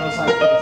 That was like